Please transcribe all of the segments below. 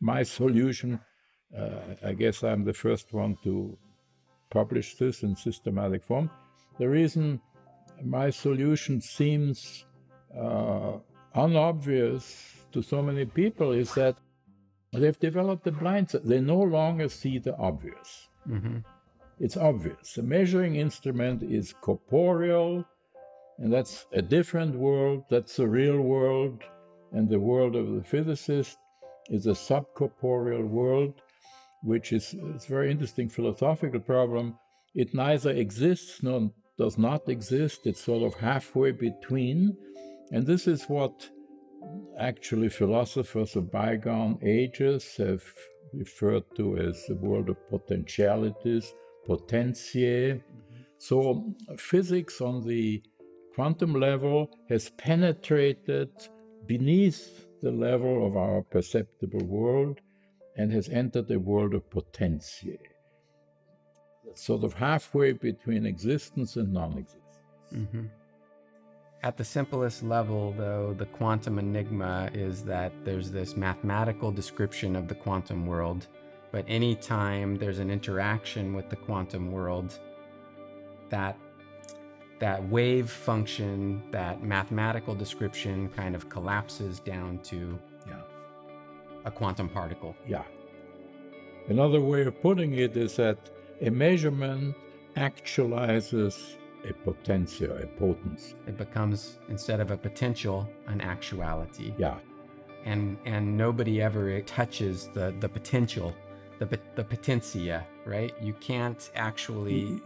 my solution. I guess I'm the first one to publish this in systematic form. The reason my solution seems unobvious to so many people is that they've developed a blind spot. They no longer see the obvious. Mm-hmm. It's obvious. The measuring instrument is corporeal, and that's a different world. That's the real world, and the world of the physicist is a subcorporeal world, which is a very interesting philosophical problem. It neither exists nor does not exist. It's sort of halfway between, and this is what actually philosophers of bygone ages have referred to as the world of potentialities, potentiae. So physics on the quantum level has penetrated beneath the level of our perceptible world and has entered a world of potentiae, sort of halfway between existence and non-existence. Mm-hmm. At the simplest level, though, the quantum enigma is that there's this mathematical description of the quantum world, but any time there's an interaction with the quantum world, that wave function, that mathematical description kind of collapses down to a quantum particle. Yeah. Another way of putting it is that a measurement actualizes a potential, a potency. It becomes, instead of a potential, an actuality. Yeah. And nobody ever touches the potential, the potentia, right? You can't actually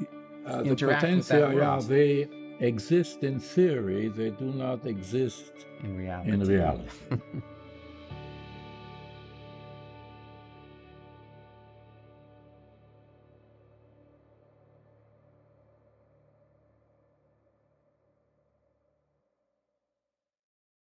interact with that world. Yeah, they exist in theory. They do not exist in reality.